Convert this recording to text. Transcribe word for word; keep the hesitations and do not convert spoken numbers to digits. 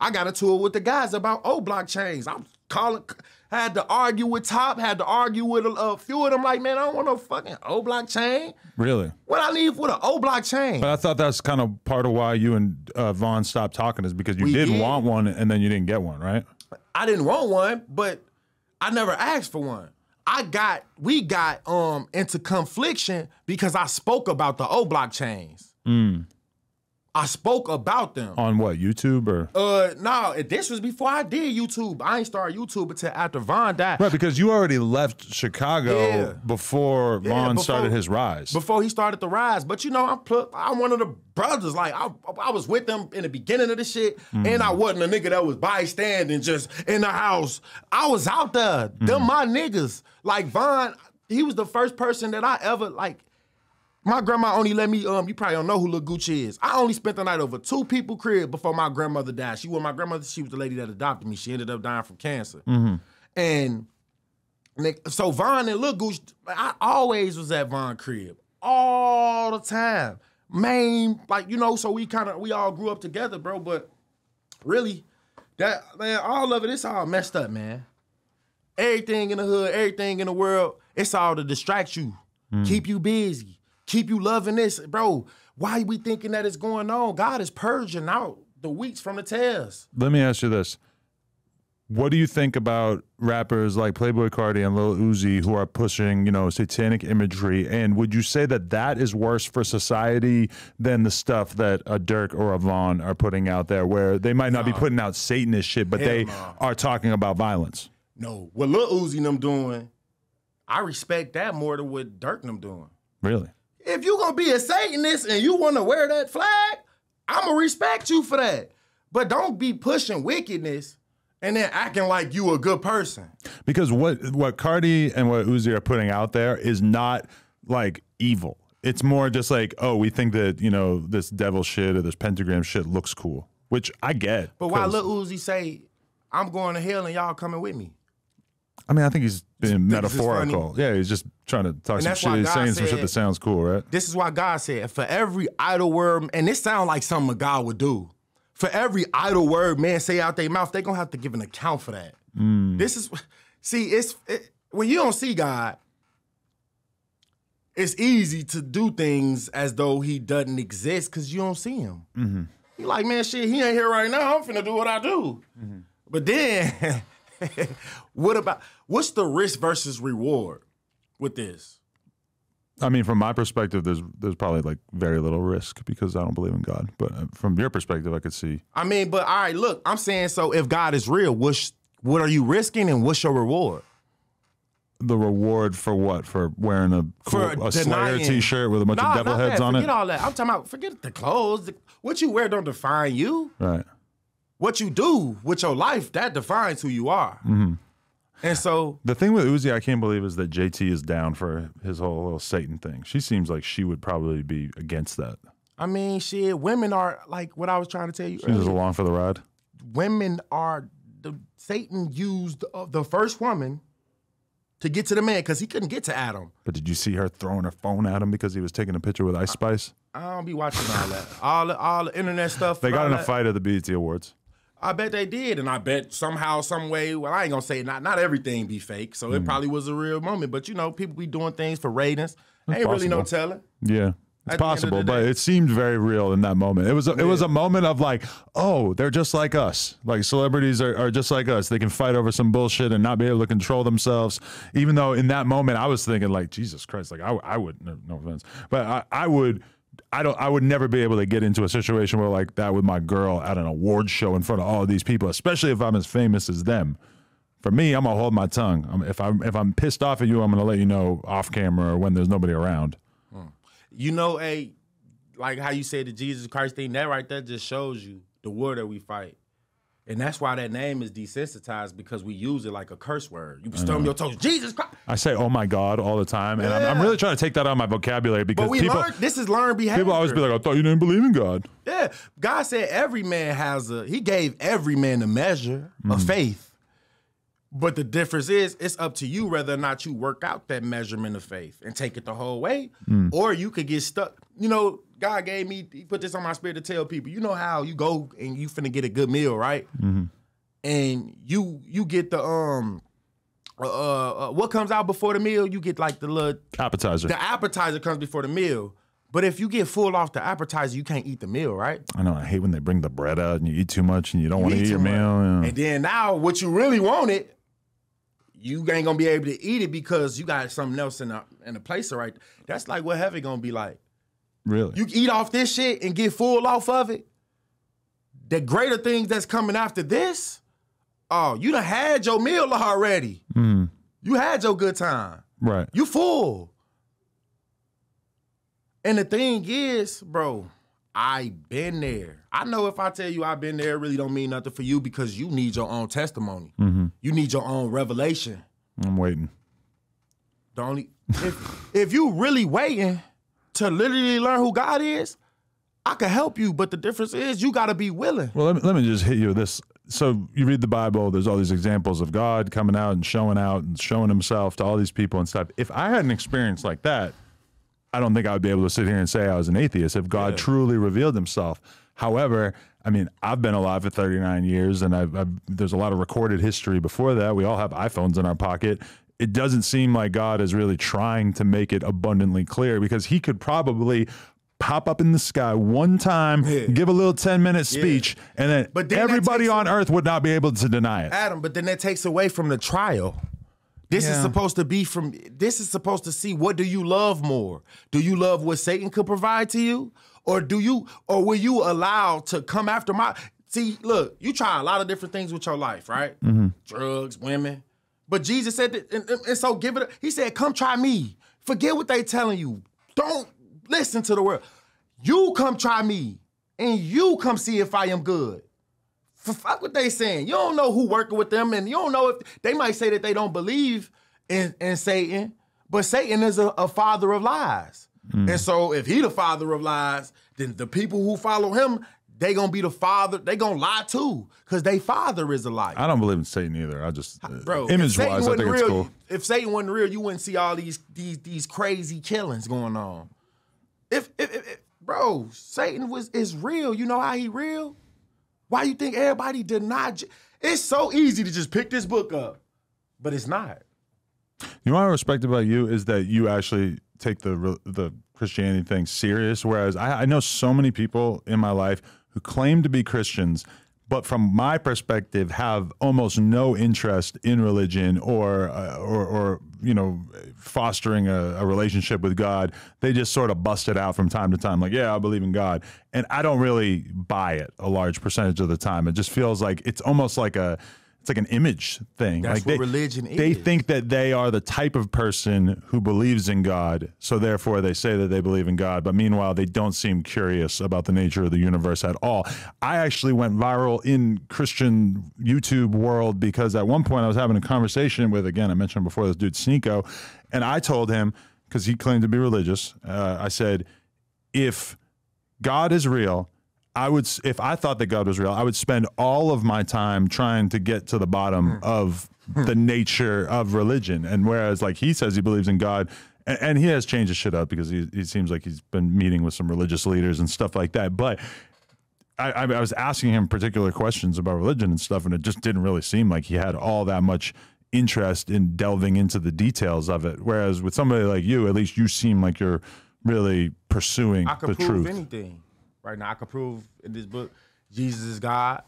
I got into it with the guys about old blockchains. I'm calling, I had to argue with Top, had to argue with a, a few of them. Like, man, I don't want no fucking old blockchain. Really? When I leave with an old blockchain. But I thought that's kind of part of why you and uh, Von stopped talking, is because you we didn't did. want one and then you didn't get one, right? I didn't want one, but I never asked for one. I got, we got um, into confliction because I spoke about the old blockchains. Mm. I spoke about them. On what, YouTube or? Uh, no, this was before I did YouTube. I ain't started YouTube until after Von died. Right, because you already left Chicago yeah. before yeah, Von before, started his rise. Before he started the rise. But you know, I'm, I'm one of the brothers. Like, I, I was with them in the beginning of the shit, mm. and I wasn't a nigga that was bystanding just in the house. I was out there. Mm. Them my niggas. Like, Von, he was the first person that I ever, like, my grandma only let me, um, you probably don't know who Lil' Gucci is. I only spent the night over two people's crib before my grandmother died. She was my grandmother, she was the lady that adopted me. She ended up dying from cancer. Mm-hmm. And so Von and Lil' Gucci, I always was at Von's crib. All the time. Main, like, you know, so we kind of, we all grew up together, bro. But really, that, man, all of it, it's all messed up, man. Everything in the hood, everything in the world, it's all to distract you, mm. keep you busy. Keep you loving this, bro. Why are we thinking that it's going on? God is purging out the wheats from the tails. Let me ask you this. What do you think about rappers like Playboy Cardi and Lil Uzi who are pushing, you know, satanic imagery? And would you say that that is worse for society than the stuff that a Durk or a Von are putting out there, where they might not no. be putting out Satanist shit, but Hell they no. are talking about violence? No. What Lil Uzi and them doing, I respect that more than what Durk and them doing. Really? If you're going to be a Satanist and you want to wear that flag, I'm going to respect you for that. But don't be pushing wickedness and then acting like you a good person. Because what, what Cardi and what Uzi are putting out there is not like evil. It's more just like, oh, we think that, you know, this devil shit or this pentagram shit looks cool, which I get. But why Lil Uzi say, I'm going to hell and y'all coming with me? I mean, I think he's being metaphorical. Yeah, he's just trying to talk some shit. He's saying some shit that sounds cool, right? This is why God said, for every idle word, and this sounds like something God would do. For every idle word man say out their mouth, they're going to have to give an account for that. Mm. This is, see, it's it, when you don't see God, it's easy to do things as though he doesn't exist because you don't see him. Mm-hmm. You're like, man, shit, he ain't here right now. I'm finna do what I do. Mm-hmm. But then... what about, what's the risk versus reward with this? I mean, from my perspective, there's there's probably like very little risk because I don't believe in God. But from your perspective, I could see. I mean, but all right, look, I'm saying, so if God is real, what's, what are you risking and what's your reward? The reward for what? For wearing a, cool, for a Slayer t-shirt with a bunch nah, of devil heads that. on forget it? Forget all that. I'm talking about, forget the clothes. The, what you wear don't define you. Right. What you do with your life, that defines who you are. Mm-hmm. And so... The thing with Uzi I can't believe is that J T is down for his whole little Satan thing. She seems like she would probably be against that. I mean, shit, women are, like what I was trying to tell you She's earlier. Just along for the ride? Women are... The, Satan used uh, the first woman to get to the man because he couldn't get to Adam. But did you see her throwing her phone at him because he was taking a picture with Ice Spice? I, I don't be watching all that. All the, all the internet stuff. They got in a fight at the B E T Awards. I bet they did, and I bet somehow, some way, well, I ain't gonna say not not everything be fake, so mm. it probably was a real moment, but you know, people be doing things for ratings. Ain't possible. Really no telling. Yeah, it's possible, but it seemed very real in that moment. It was a, yeah. it was a moment of like, oh, they're just like us. Like celebrities are, are just like us. They can fight over some bullshit and not be able to control themselves, even though in that moment I was thinking like, Jesus Christ, like I, I would, no, no offense, but I, I would, I don't. I would never be able to get into a situation where like that with my girl at an award show in front of all of these people, especially if I'm as famous as them. For me, I'm gonna hold my tongue. I'm, if I'm if I'm pissed off at you, I'm gonna let you know off camera or when there's nobody around. You know, a like how you say the Jesus Christ thing. That right there just shows you the war that we fight, and that's why that name is desensitized because we use it like a curse word. You stumble your toes, Jesus Christ. I say, oh my God, all the time. And yeah. I'm, I'm really trying to take that out of my vocabulary because but we people- learned, this is learned behavior. People always be like, I thought you didn't believe in God. Yeah, God said every man has a, he gave every man a measure mm. of faith. But the difference is, it's up to you whether or not you work out that measurement of faith and take it the whole way, mm. or you could get stuck. You know, God gave me, he put this on my spirit to tell people, you know how you go and you finna get a good meal, right? Mm-hmm. And you you get the, um, uh, uh, what comes out before the meal? You get like the little- appetizer. The appetizer comes before the meal. But if you get full off the appetizer, you can't eat the meal, right? I know. I hate when they bring the bread out and you eat too much and you don't want to eat your meal. Yeah. And then now what you really wanted, you ain't going to be able to eat it because you got something else in the, in the place, right? That's like what heaven going to be like. Really? You eat off this shit and get full off of it. The greater things that's coming after this, oh, you done had your meal already. Mm. You had your good time. Right. You full. And the thing is, bro, I been there. I know if I tell you I've been there, it really don't mean nothing for you because you need your own testimony. Mm-hmm. You need your own revelation. I'm waiting. The only if, if you really waiting to literally learn who God is, I can help you. But the difference is you got to be willing. Well, let me, let me just hit you with this. So you read the Bible, there's all these examples of God coming out and showing out and showing himself to all these people and stuff. If I had an experience like that, I don't think I would be able to sit here and say I was an atheist if God yeah. truly revealed himself. However, I mean, I've been alive for thirty-nine years and I've, I've, there's a lot of recorded history before that. We all have iPhones in our pocket. It doesn't seem like God is really trying to make it abundantly clear because he could probably pop up in the sky one time, yeah. give a little ten minute speech, yeah. and then, but then everybody on away. earth would not be able to deny it. Adam, but then that takes away from the trial. This yeah. is supposed to be from, this is supposed to see what do you love more? Do you love what Satan could provide to you? Or do you, or were you allowed to come after my, see, look, you try a lot of different things with your life, right? Mm-hmm. Drugs, women. But Jesus said, that, and, and so give it, he said, come try me. Forget what they telling you. Don't listen to the world. You come try me and you come see if I am good. Fuck what they saying. You don't know who working with them, and you don't know if they might say that they don't believe in, in Satan, but Satan is a, a father of lies. Mm. And so if he the father of lies, then the people who follow him, they gonna be the father, they gonna lie too, because they father is a liar. I don't believe in Satan either. I just, bro, image-wise, I think real, it's cool. If Satan wasn't real, you wouldn't see all these these these crazy killings going on. If, if, if, if bro, Satan was is real, you know how he real? Why you think everybody denied? It's so easy to just pick this book up, but it's not. You know what I respect about you is that you actually take the the Christianity thing serious, whereas I, I know so many people in my life who claim to be Christians, but from my perspective have almost no interest in religion or, uh, or, or you know, fostering a, a relationship with God. They just sort of bust it out from time to time. Like, yeah, I believe in God. And I don't really buy it a large percentage of the time. It just feels like it's almost like a, it's like an image thing. That's like what they, religion is. They think that they are the type of person who believes in God, so therefore they say that they believe in God, but meanwhile they don't seem curious about the nature of the universe at all. I actually went viral in Christian YouTube world because at one point I was having a conversation with, again, I mentioned before, this dude Sneeko, and I told him, because he claimed to be religious, uh, I said, if God is real, I would, if I thought that God was real, I would spend all of my time trying to get to the bottom mm. of mm. the nature of religion. And whereas, like, he says he believes in God, and, and he has changed his shit up because he, he seems like he's been meeting with some religious leaders and stuff like that. But I, I, I was asking him particular questions about religion and stuff, and it just didn't really seem like he had all that much interest in delving into the details of it. Whereas with somebody like you, at least you seem like you're really pursuing the truth. I could prove anything. Right now, I can prove in this book, Jesus is God.